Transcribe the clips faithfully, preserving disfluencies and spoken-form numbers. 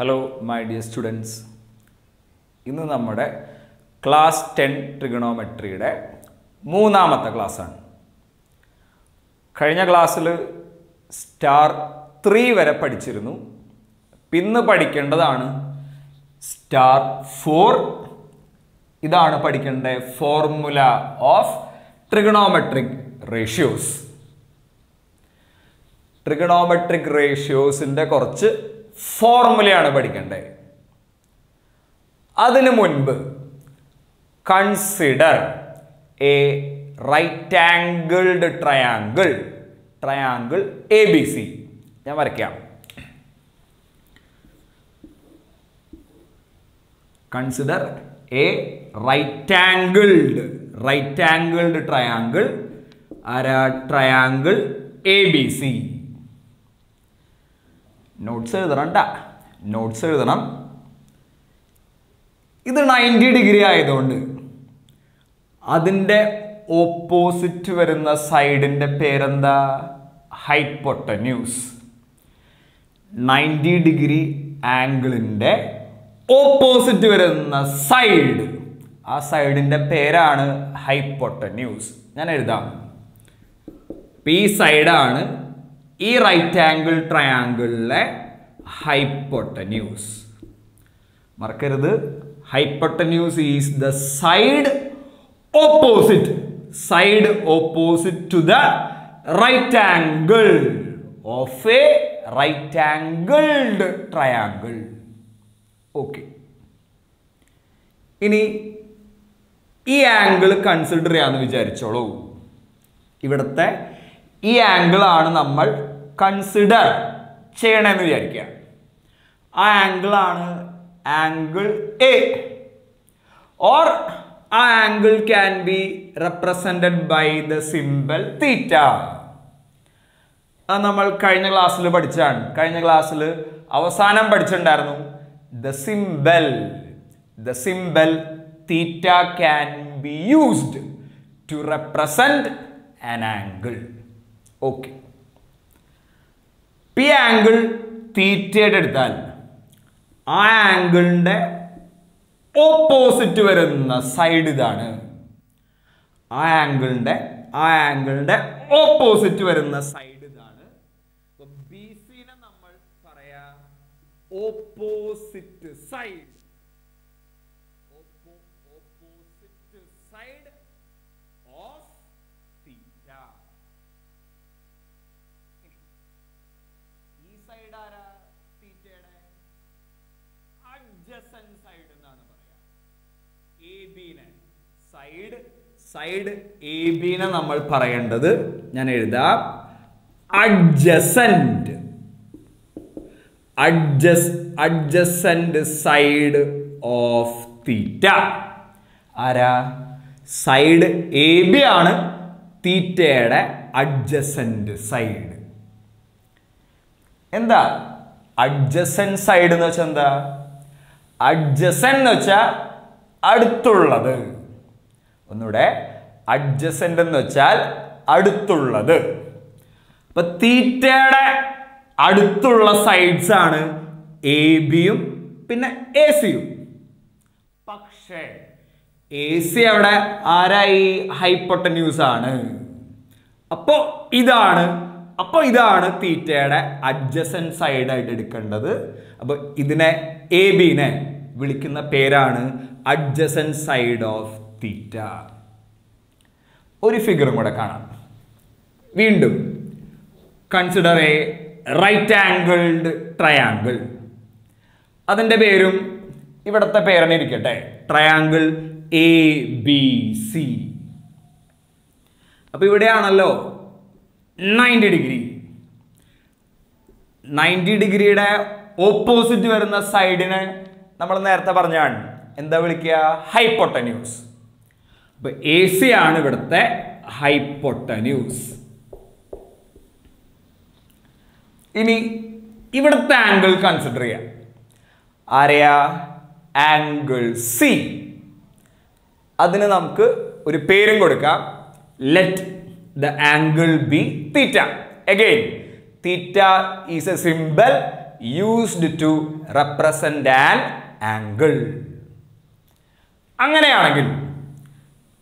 Hello my dear students, ഇന്ന് നമ്മുടെ class ten ട്രിഗണോമെട്രിയുടെ മൂന്നാമത്തെ ക്ലാസ്സാണ്. കഴിഞ്ഞ ക്ലാസ്സിൽ സ്റ്റാർ ത്രീ വരെ പഠിച്ചിരുന്നു. ഇന്ന് പഠിക്കേണ്ടതാണ് സ്റ്റാർ ഫോർ. ഇതാണ് പഠിക്കേണ്ട formula of trigonometric ratios. Trigonometric റേഷ്യോസിൻ്റെ കുറച്ച് ഫോർമുലയാണ് പഠിക്കേണ്ടത്. അതിനു മുൻപ് consider a right angled triangle triangle A B C. ഞാൻ വരയ്ക്കാം. Consider a right angled right angled triangle ആരാ triangle A B C. Notes എഴുതണം നോട്ട്സ് എഴുതണം ഇത് നയൻറ്റി ഡിഗ്രി ആയതുകൊണ്ട് അതിൻ്റെ ഓപ്പോസിറ്റ് വരുന്ന സൈഡിൻ്റെ പേരെന്താ? ഹൈപ്പോട്ടന്യൂസ്. നയൻറ്റി ഡിഗ്രി ആംഗിളിൻ്റെ ഓപ്പോസിറ്റ് വരുന്ന സൈഡ്, ആ സൈഡിൻ്റെ പേരാണ് ഹൈപ്പോട്ടന്യൂസ്. ഞാൻ എഴുതാം. പി സൈഡാണ് ഈ റൈറ്റ് ആംഗിൾ ട്രയാങ്കിളിലെ ഹൈപ്പോട്ടന്യൂസ്. മറക്കരുത്, hypotenuse is the side opposite side opposite to the right angle of a right angled triangle. Okay, ഇനി ഈ ആംഗിൾ കൺസിഡർ ചെയ്യാന്ന് വിചാരിച്ചോളൂ. ഇവിടുത്തെ ഈ ആംഗിളാണ് നമ്മൾ കൺസിഡർ ചെയ്യണമെന്ന് വിചാരിക്കുക. ആ ആംഗിളാണ് ആംഗിൾ എ, ഓർ ആ angle can be represented by the symbol theta. അത് നമ്മൾ കഴിഞ്ഞ ക്ലാസ്സിൽ പഠിച്ചാണ്. കഴിഞ്ഞ ക്ലാസ്സിൽ അവസാനം പഠിച്ചിട്ടുണ്ടായിരുന്നു the symbol the symbol theta can be used to represent an angle. Okay, P angle തീറ്റയുടെ എടുത്താൽ ആ ആംഗിളിൻ്റെ ഓപ്പോസിറ്റ് വരുന്ന സൈഡ് ഇതാണ്. ആ ആംഗിളിൻ്റെ ആ ആംഗിളിൻ്റെ ഓപ്പോസിറ്റ് വരുന്ന സൈഡ് ഇതാണ്. ബി സിനെ നമ്മൾ പറയാ opposite side opposite side of theta. ഈ സൈഡ് ആരാ? തീറ്റയുടെ അഡ്ജസന്റ് സൈഡ് എന്നാണ് പറയാ. എ ബിനെ സൈഡ് സൈഡ് എ ബിനെ നമ്മൾ പറയേണ്ടത്, ഞാൻ എഴുതാം, അഡ്ജസന്റ് അഡ്ജസ് അഡ്ജസന്റ് സൈഡ് ഓഫ് തീറ്റ. ആരാ? സൈഡ് എ ബി ആണ് തീറ്റയുടെ അഡ്ജസന്റ് സൈഡ്. എന്താ അഡ്ജസന്റ് സൈഡ് എന്ന് വെച്ചാൽ? എന്താ അഡ്ജസന്റ് എന്ന് വെച്ചാൽ? അടുത്തുള്ളത്. ഒന്നുകൂടെ, അഡ്ജസന്റ് എന്ന് വെച്ചാൽ അടുത്തുള്ളത്. അപ്പൊ തീറ്റയുടെ അടുത്തുള്ള സൈഡ്സ് ആണ് എ ബിയും പിന്നെ എ സിയും. പക്ഷേ എ സി അവിടെ ആരായി? ഹൈപ്പോട്ടന്യൂസ് ആണ്. അപ്പോ ഇതാണ് അപ്പോൾ ഇതാണ് തീറ്റയുടെ അഡ്ജസന്റ് സൈഡായിട്ട് എടുക്കേണ്ടത്. അപ്പോൾ ഇതിനെ എ ബിനെ വിളിക്കുന്ന പേരാണ് അഡ്ജസന്റ് സൈഡ് ഓഫ് തീറ്റ. ഒരു ഫിഗറും കൂടെ കാണാം. വീണ്ടും consider a right angled triangle. അതിൻ്റെ പേരും ഇവിടുത്തെ പേരാണ്, ഇരിക്കട്ടെ, ട്രയാങ്കിൾ എ ബി സി. അപ്പോൾ ഇവിടെയാണല്ലോ നയൻറ്റി ഡിഗ്രി. നയൻറ്റി ഡിഗ്രിയുടെ ഓപ്പോസിറ്റ് വരുന്ന സൈഡിന് നമ്മൾ നേരത്തെ പറഞ്ഞാണ് എന്താ വിളിക്കുക? ഹൈപ്പോട്ടന്യൂസ്. അപ്പോൾ എ സി ആണ് ഇവിടുത്തെ ഹൈപ്പോട്ടന്യൂസ്. ഇനി ഇവിടുത്തെ ആംഗിൾ കൺസിഡർ ചെയ്യാം. ആരെയാ? Angle C. അതിന് നമുക്ക് ഒരു പേരും കൊടുക്കാം. Let the angle be theta. Again, theta is a symbol used to represent an angle. അങ്ങനെയാണെങ്കിൽ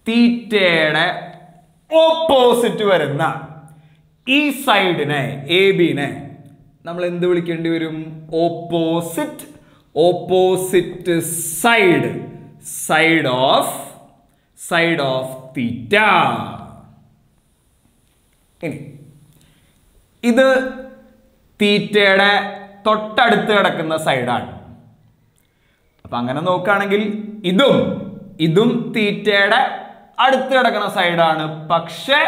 തീറ്റയുടെ ഓപ്പോസിറ്റ് വരുന്ന ഈ സൈഡിനെ എ ബിനെ നമ്മൾ എന്ത് വിളിക്കേണ്ടി വരും? Opposite opposite side side of side of theta. ഇനി ഇത് തീറ്റയുടെ തൊട്ടടുത്ത് കിടക്കുന്ന സൈഡാണ്. അപ്പം അങ്ങനെ നോക്കുകയാണെങ്കിൽ ഇതും ഇതും തീറ്റയുടെ അടുത്ത് കിടക്കുന്ന സൈഡാണ്. പക്ഷെ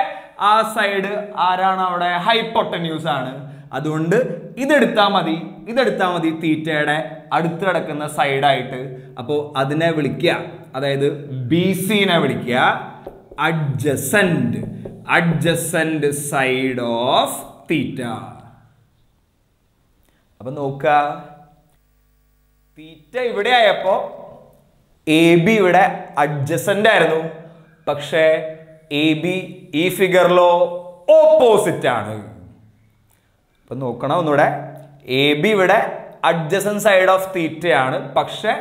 ആ സൈഡ് ആരാണ്? അവിടെ ഹൈപ്പോട്ടന്യൂസ് ആണ്. അതുകൊണ്ട് ഇതെടുത്താൽ മതി ഇതെടുത്താൽ മതി തീറ്റയുടെ അടുത്ത് കിടക്കുന്ന സൈഡായിട്ട്. അപ്പോൾ അതിനെ വിളിക്കുക, അതായത് ബി സിനെ വിളിക്കുക adjacent adjacent side of theta. അപ്പം നോക്കുക, തീറ്റ ഇവിടെ ആയപ്പോൾ എ ബി ഇവിടെ അഡ്ജസൻ്റ് ആയിരുന്നു. പക്ഷേ എ ബി ഈ ഫിഗറിലോ ഓപ്പോസിറ്റാണ്. അപ്പം നോക്കണം ഒന്നുകൂടെ, എ ബി ഇവിടെ അഡ്ജസൻ്റ് സൈഡ് ഓഫ് തീറ്റയാണ്. പക്ഷെ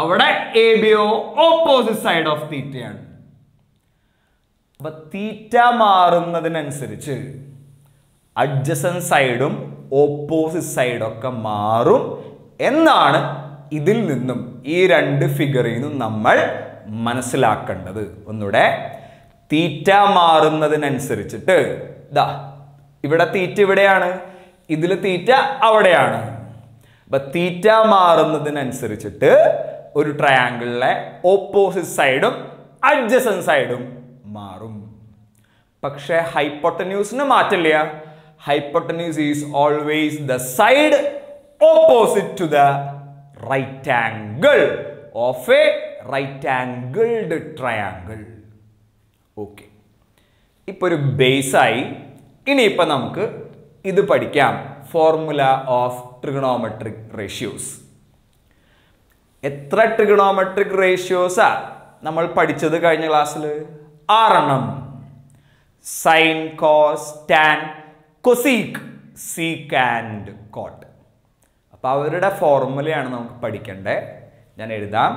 അവിടെ എ ബിയോ ഓപ്പോസിറ്റ് സൈഡ് ഓഫ് തീറ്റയാണ്. അപ്പം തീറ്റ മാറുന്നതിനനുസരിച്ച് അഡ്ജസൻ്റ് സൈഡും ഓപ്പോസിറ്റ് സൈഡൊക്കെ മാറും എന്നാണ് ഇതിൽ നിന്നും ഈ രണ്ട് ഫിഗറിൽ നിന്നും നമ്മൾ മനസ്സിലാക്കേണ്ടത്. ഒന്നുകൂടെ, തീറ്റ മാറുന്നതിനനുസരിച്ചിട്ട് ഇതാ ഇവിടെ തീറ്റ ഇവിടെയാണ്, ഇതിൽ തീറ്റ അവിടെയാണ്. അപ്പം തീറ്റ മാറുന്നതിനനുസരിച്ചിട്ട് ഒരു ട്രയാങ്കിളിലെ ഓപ്പോസിറ്റ് സൈഡും അഡ്ജസൻ്റ് സൈഡും മാറും. പക്ഷേ ഹൈപ്പോട്ടന്യൂസിന് മാറ്റില്ല. hypotenuse is always the side opposite to the right angle of a right angled triangle. Okay, ഇപ്പോൾ ഒരു ബേസായി. ഇനിയിപ്പോൾ നമുക്ക് ഇത് പഠിക്കാം, ഫോർമുല ഓഫ് ട്രിഗണോമെട്രിക് റേഷ്യോസ്. എത്ര ട്രിഗണോമെട്രിക് റേഷ്യോസാ നമ്മൾ പഠിച്ചത് കഴിഞ്ഞ ക്ലാസ്സിൽ? ആറെണ്ണം. Sine, cos, tan, cosec, secant, cot. അപ്പോൾ അവരുടെ ഫോർമുലയാണ് നമുക്ക് പഠിക്കേണ്ടത്. ഞാൻ എഴുതാം.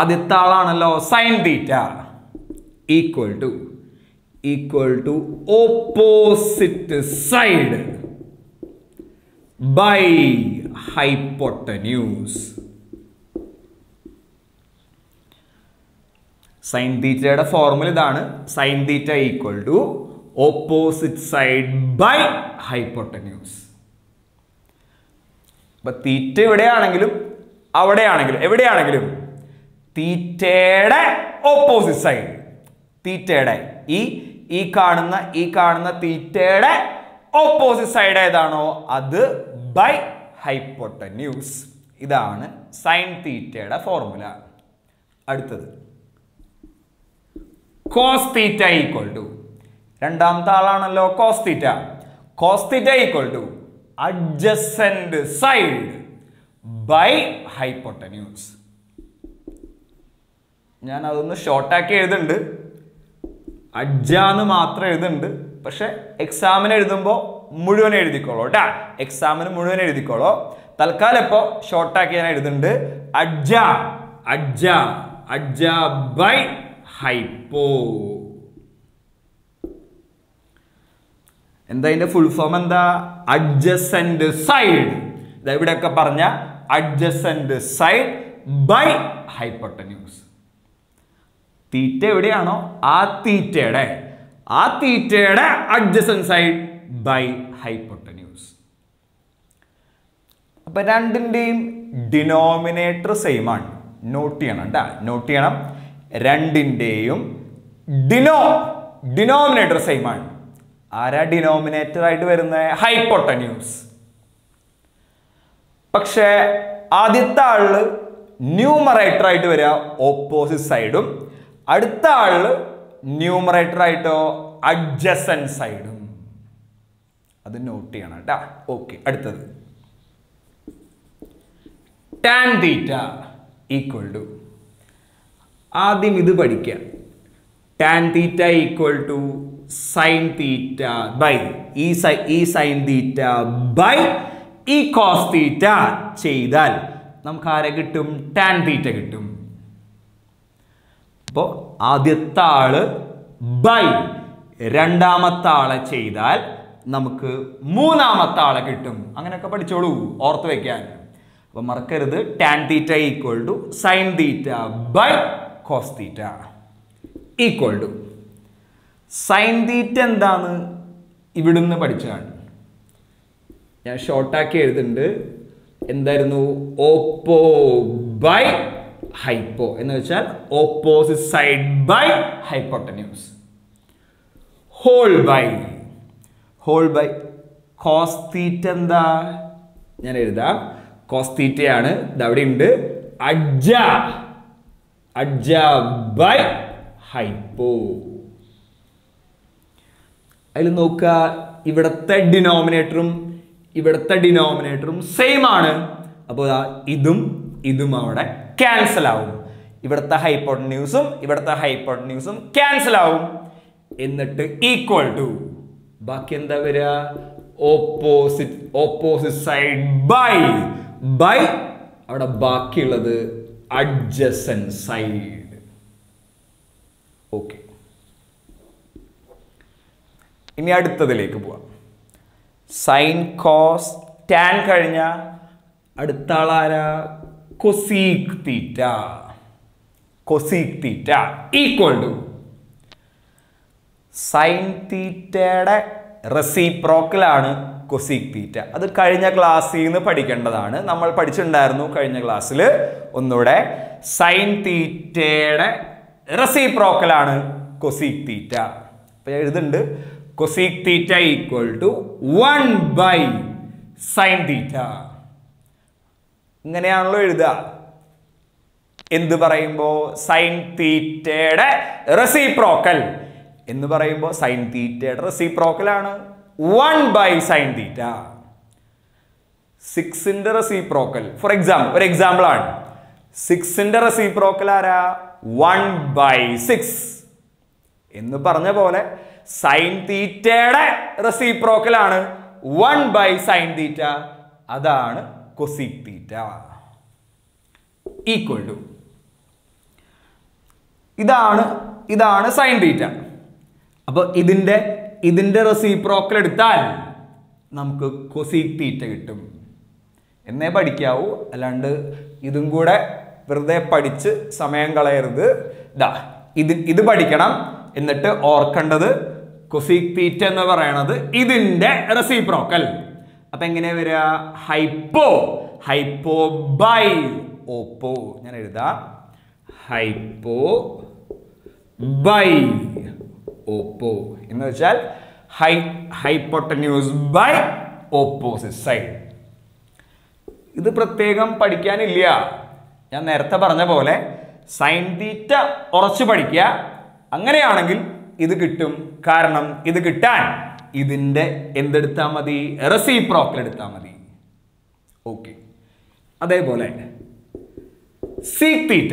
ആദ്യത്തെ ആളാണല്ലോ sine theta equal to equal to opposite side by hypotenuse. Sine തീറ്റയുടെ ഫോർമുല ഇതാണ്, sine theta equal to opposite side by hypotenuse. അപ്പം തീറ്റ ഇവിടെയാണെങ്കിലും അവിടെയാണെങ്കിലും എവിടെയാണെങ്കിലും തീറ്റയുടെ ഓപ്പോസിറ്റ് സൈഡ്, തീറ്റയുടെ ഈ ഈ കാണുന്ന ഈ കാണുന്ന തീറ്റയുടെ ഓപ്പോസിറ്റ് സൈഡ് ഏതാണോ അത് ബൈ ഹൈപ്പോട്ടന്യൂസ്. ഇതാണ് സൈൻ തീറ്റയുടെ ഫോർമുല. അടുത്തത് കോസ് തീറ്റ ഈക്വൽ ടു, രണ്ടാമത്തെ ആളാണല്ലോ cos theta. Cos theta equal to adjacent side by hypotenuse. ഞാൻ അതൊന്ന് ഷോർട്ടാക്കി എഴുതുന്നുണ്ട്, അഡ്ജാന്ന് മാത്രം എഴുതുന്നുണ്ട്. പക്ഷെ എക്സാമിന് എഴുതുമ്പോൾ മുഴുവൻ എഴുതിക്കോളൂ കേട്ടാ, എക്സാമിന് മുഴുവൻ എഴുതിക്കോളൂ. തൽക്കാലം ഇപ്പോൾ ഷോർട്ടാക്കി ഞാൻ എഴുതുന്നുണ്ട് അഡ്ജ അഡ്ജ അഡ്ജ ബൈ ഹൈപ്പോ. എന്താ ഇതിന്റെ ഫുൾ ഫോം? എന്താ? Adjacent side. ഇവിടെയൊക്കെ പറഞ്ഞ adjacent side by hypotenuse. Theta എവിടെയാണോ ആ തീറ്റയുടെ ആ തീറ്റയുടെ അഡ്ജസന്റ് സൈഡ് ബൈ ഹൈപ്പോട്ടന്യൂസ്. അപ്പൊ രണ്ടിന്റെയും ഡിനോമിനേറ്റർ സെയിം ആണ്. നോട്ട് ചെയ്യണം കേട്ടാ, നോട്ട് ചെയ്യണം. രണ്ടിൻ്റെയും ഡിനോ ഡിനോമിനേറ്റർ സെയിം ആണ്. ആരാ ഡിനോമിനേറ്റർ ആയിട്ട് വരുന്നത്? ഹൈപ്പോട്ടന്യൂസ്. പക്ഷേ ആദ്യത്തെ ആളില് ന്യൂമറേറ്റർ ആയിട്ട് വരിക ഓപ്പോസിറ്റ് സൈഡും, അടുത്ത ആളില് ന്യൂമറേറ്റർ ആയിട്ടോ അഡ്ജസന്റ് സൈഡും. അത് നോട്ട് ചെയ്യണം കേട്ടാ. ഓക്കെ, അടുത്തത് ടാൻ തീറ്റ ഈക്വൽ ടു, ആദ്യം ഇത് പഠിക്കുക, tan theta equal to sine theta by e sin e sin theta by e cos theta ചെയ്താൽ നമുക്ക് ആരെ കിട്ടും? tan theta കിട്ടും. അപ്പോൾ ആദ്യത്തെ ആള് by രണ്ടാമത്തെ ആളെ ചെയ്താൽ നമുക്ക് മൂന്നാമത്തെ ആളെ കിട്ടും. അങ്ങനെയൊക്കെ പഠിച്ചോളൂ, ഓർത്ത് വെക്കാൻ. അപ്പൊ മറക്കരുത്, tan theta equal to sin theta by cos theta equal to sin theta എന്താണ് ഇവിടുന്ന് പഠിച്ചതാണ്. ഞാൻ ഷോർട്ടാക്കി എഴുതുന്നുണ്ട്. എന്തായിരുന്നു? ഓപ്പോ ബൈ ഹൈപ്പോ എന്ന് വെച്ചാൽ opposite side by hypotenuse. Whole by whole by cos theta എന്താ? ഞാൻ എഴുതാം, കോസ് തീറ്റയാണ്. ഇതവിടെ ഉണ്ട്. Adj adj by hypo. അതിൽ നോക്കുക, ഇവിടുത്തെ ഡിനോമിനേറ്ററും ഇവിടുത്തെ ഡിനോമിനേറ്ററും സെയിം ആണ്. അപ്പോൾ ഇതും ഇതും അവിടെ ക്യാൻസൽ ആവും. ഇവിടുത്തെ ഹൈപ്പോട്ടന്യൂസും ഇവിടുത്തെ ഹൈപ്പോട്ടന്യൂസും ക്യാൻസൽ ആവും. എന്നിട്ട് ഈക്വൽ ടു ബാക്കി എന്താ വരിക? Opposite opposite side by by അവിടെ ബാക്കിയുള്ളത് അഡ്ജസന്റ് സൈഡ്. ഓക്കെ, ഇനി അടുത്തതിലേക്ക് പോവാം. സൈൻ കോസ് ടാൻ കഴിഞ്ഞ അടുത്ത ആളാരാ? Cosec theta. Cosec theta equal to sine തീറ്റയുടെ റെസിപ്രോക്കലാണ് കൊസീക് തീറ്റ. അത് കഴിഞ്ഞ ക്ലാസ്സിൽ നിന്ന് പഠിക്കേണ്ടതാണ്, നമ്മൾ പഠിച്ചിട്ടുണ്ടായിരുന്നു കഴിഞ്ഞ ക്ലാസ്സിൽ. ഒന്നുകൂടെ, സൈൻ തീറ്റയുടെ റെസിപ്രോക്കലാണ് കൊസീക് തീറ്റ. അപ്പോൾ ഞാൻ എഴുതുന്നുണ്ട്, cosec theta equal to one by sin theta. ഇങ്ങനെയാണല്ലോ എഴുതുക. എന്ത് പറയുമ്പോൾ sin theta-യുടെ reciprocal എന്ന് പറയുമ്പോൾ sin theta-യുടെ reciprocal ആണ് one by sin theta. six-ന്റെ reciprocal, for example, ഒരു എക്സാമ്പിൾ ആണ്. six-ന്റെ reciprocal ആരാ? one by six എന്ന് പറഞ്ഞ പോലെ സൈൻ തീറ്റയുടെ റെസിപ്രോക്കൽ ആണ് വൺ ബൈ സൈൻ തീറ്റ. അതാണ് കൊസീക് തീറ്റ ഈക്വൽ ടു. ഇതാണ് ഇതാണ് സൈൻ തീറ്റ. അപ്പോൾ ഇതിൻ്റെ ഇതിൻ്റെ റെസിപ്രോക്കൽ എടുത്താൽ നമുക്ക് കൊസീക് തീറ്റ കിട്ടും എന്നേ പഠിക്കാവൂ. അല്ലാണ്ട് ഇതും കൂടെ വെറുതെ പഠിച്ച് സമയം കളയരുത്. ഇതാ ഇത് ഇത് പഠിക്കണം. എന്നിട്ട് ഓർക്കേണ്ടത് കൊസീക് തീറ്റ എന്ന് പറയണത് ഇതിന്റെ റെസിപ്രോക്കൽ. അപ്പൊ എങ്ങനെ വരിക? Hypo hypo by oppo. ഞാൻ എഴുതാം, ഹൈപ്പോ ബൈ ഓപ്പോ എന്ന് വെച്ചാൽ ഹൈ ഹൈപ്പോട്ടന്യൂസ് ബൈ ഓപ്പോസിറ്റ് സൈഡ്. ഇത് പ്രത്യേകം പഠിക്കാനില്ല. ഞാൻ നേരത്തെ പറഞ്ഞ പോലെ സൈൻ തീറ്റ ഉറച്ചു പഠിക്കുക. അങ്ങനെയാണെങ്കിൽ ഇത് കിട്ടും. കാരണം ഇത് കിട്ടാൻ ഇതിൻ്റെ എന്തെടുത്താൽ മതി? റെസിപ്രോക്കൽ എടുത്താൽ മതി. ഓക്കെ, അതേപോലെ സീക് തീറ്റ,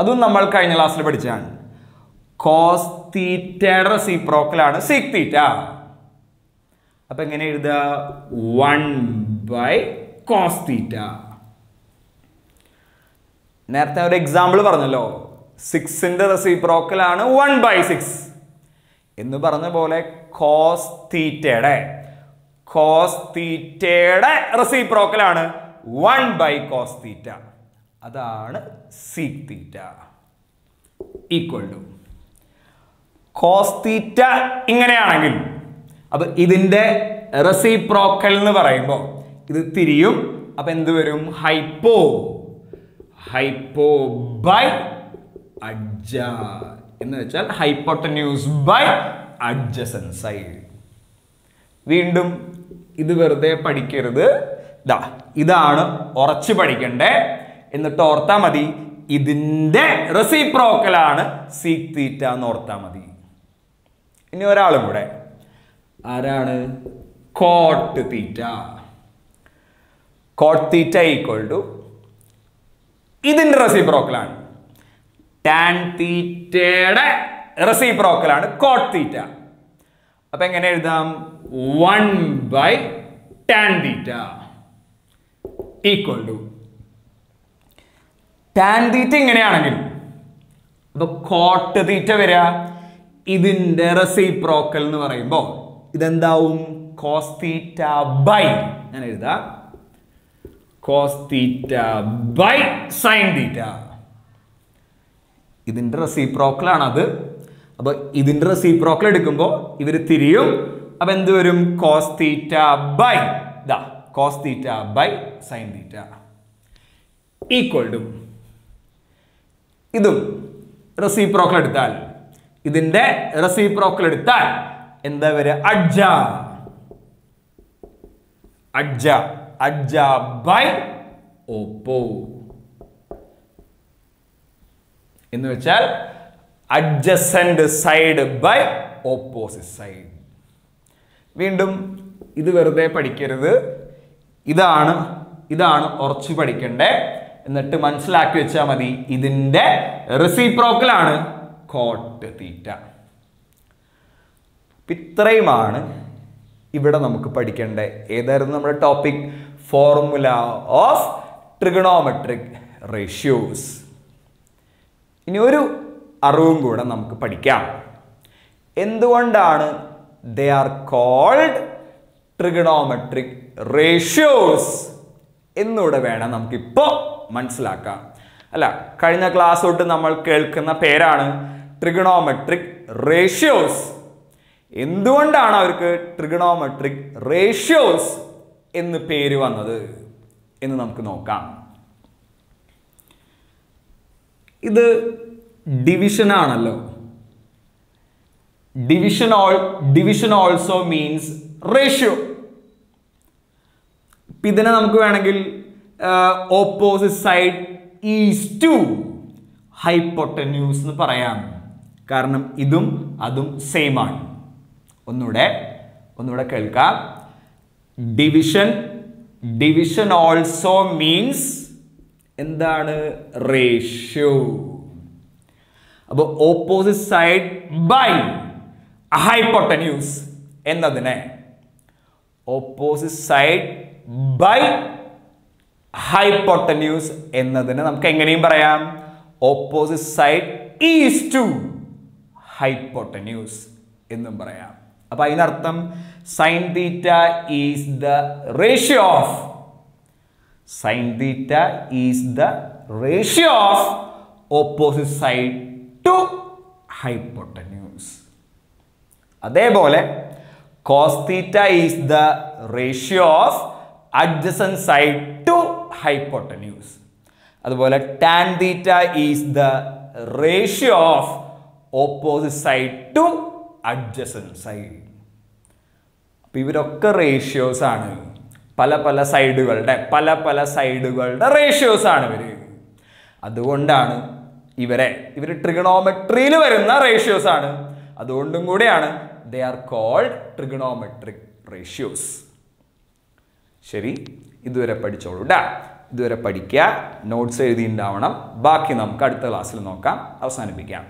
അതും നമ്മൾ കഴിഞ്ഞ ക്ലാസ്സിൽ പഠിച്ചതാണ്. കോസ് തീറ്റയുടെ റെസിപ്രോക്കലാണ് സീക് തീറ്റ. അപ്പം എങ്ങനെ എഴുതുക? One by cos theta. നേരത്തെ ഒരു എക്സാമ്പിൾ പറഞ്ഞല്ലോ, സിക്സിന്റെ റെസിപ്രോക്കൽ ആണ് വൺ ബൈ സിക്സ് എന്ന് പറഞ്ഞ പോലെ കോസ് തീറ്റയുടെ കോസ് തീറ്റയുടെ റെസിപ്രോക്കൽ ആണ് വൺ ബൈ കോസ് തീറ്റ. അതാണ് sec theta equal to cos theta. ഇങ്ങനെയാണെങ്കിൽ അപ്പൊ ഇതിന്റെ റെസിപ്രോക്കൽ എന്ന് പറയുമ്പോൾ ഇത് തിരിയും. അപ്പൊ എന്ത് വരും? ഹൈപ്പോ ഹൈപ്പോ ബൈ അഡ്ജ എന്ന് വെച്ചാൽ ഹൈപ്പോട്ടന്യൂസ് ബൈ അഡ്ജസന്റ് സൈഡ്. വീണ്ടും ഇത് വെറുതെ പഠിക്കരുത്. ദാ ഇതാണ് ഉറച്ചു പഠിക്കണ്ടേ. എന്നിട്ട് ഓർത്താ മതി ഇതിൻ്റെ റെസിപ്രോക്കലാണ് സീക് തീറ്റ എന്ന് ഓർത്താ മതി. ഇനി ഒരാളും കൂടെ, ആരാണ്? Cot theta. Cot theta equal to ഇതിൻ്റെ റെസിപ്രോക്കലാണ് ടാൻ തീറ്റയുടെ റെസിപ്രോക്കലാണ് കോട്ട് തീറ്റ. அப்போ எங்கே எழுதாம் one by tan theta equal to tan theta എങ്ങനെയാണെങ്കിൽ അപ്പോൾ cot theta വരിക ഇതിന്റെ റെസിപ്രോക്കൽ എന്ന് പറയുമ്പോൾ ഇതെന്താവും cos theta by ഞാൻ എഴുതാ cos theta by sin theta ഇതിന്റെ റെസിപ്രോക്കൽ ആണ് അത് അപ്പോൾ ഇതിന്റെ റെസിപ്രോക്കൽ എടുക്കുമ്പോൾ ഇവർ തിരിയും അപ്പോൾ എന്ത് വരും cos theta by ദാ cos theta by sin theta equal to ഇതും റെസിപ്രോക്കൽ എടുത്താൽ ഇതിന്റെ റെസിപ്രോക്കൽ എടുത്താൽ എന്താ വരിക അഡ്ജ അഡ്ജ അഡ്ജ ബൈ ഓപ്പോ എന്ന് വെച്ചാൽ adjacent side by opposite side. വീണ്ടും ഇത് വെറുതെ പഠിക്കരുത്, ഇതാണ് ഇതാണ് ഉറച്ചു പഠിക്കണ്ടേ, എന്നിട്ട് മനസ്സിലാക്കി വെച്ചാൽ മതി ഇതിൻ്റെ റെസിപ്രോക്കലാണ് cot theta. ഇത്രയുമാണ് ഇവിടെ നമുക്ക് പഠിക്കേണ്ടേ. ഏതായിരുന്നു നമ്മുടെ topic? Formula of trigonometric ratios. ഇനി ഒരു അറിവും കൂടെ നമുക്ക് പഠിക്കാം, എന്തുകൊണ്ടാണ് they are called trigonometric ratios എന്നൂടെ വേണം നമുക്കിപ്പോൾ മനസ്സിലാക്കാം. അല്ല, കഴിഞ്ഞ ക്ലാസ് തൊട്ട് നമ്മൾ കേൾക്കുന്ന പേരാണ് ട്രിഗണോമെട്രിക് റേഷ്യോസ്. എന്തുകൊണ്ടാണ് അവർക്ക് ട്രിഗണോമെട്രിക് റേഷ്യോസ് എന്ന് പേര് വന്നത് എന്ന് നമുക്ക് നോക്കാം. ഇത് ഡിവിഷൻ ആണല്ലോ, division all division also means ratio. ഇതിനെ നമുക്ക് വേണമെങ്കിൽ opposite side is to hypotenuse എന്ന് പറയാം, കാരണം ഇതും അതും സെയിം ആണ്. ഒന്നുകൂടെ ഒന്നുകൂടെ കേൾക്കാം, ഡിവിഷൻ ഡിവിഷൻ ഓൾസോ മീൻസ് എന്താണ് റേഷ്യോ. അപ്പോൾ ഓപ്പോസിറ്റ് സൈഡ് ബൈ ഹൈപ്പോട്ടന്യൂസ് എന്നതിനെ ഓപ്പോസിറ്റ് സൈഡ് ബൈ ഹൈപ്പോട്ടന്യൂസ് എന്നതിന് നമുക്ക് എങ്ങനെയും പറയാം opposite side is to hypotenuse എന്നും പറയാം. അപ്പൊ അതിനർത്ഥം sine theta is the ratio of sine theta is the ratio of opposite side to hypotenuse. അതേപോലെ cos theta is the ratio of adjacent side to hypotenuse. അതുപോലെ tan theta is the ratio of opposite side to adjacent side. അപ്പോൾ ഇവരൊക്കെ ratios ആണ്, പല പല സൈഡുകളുടെ പല പല സൈഡുകളുടെ ratios ആണ് ഇവര്. അതുകൊണ്ടാണ് ഇവരെ ഇവർ ട്രിഗണോമെട്രിയിൽ വരുന്ന റേഷ്യോസ് ആണ്, അതുകൊണ്ടും കൂടെയാണ് they are called trigonometric ratios. ശരി, ഇതുവരെ പഠിച്ചോളൂ ഡാ, ഇതുവരെ പഠിക്കുക, നോട്ട്സ് എഴുതിയിട്ടുണ്ടാവണം, ബാക്കി നമുക്ക് അടുത്ത ക്ലാസ്സിൽ നോക്കാം. അവസാനിപ്പിക്കാം.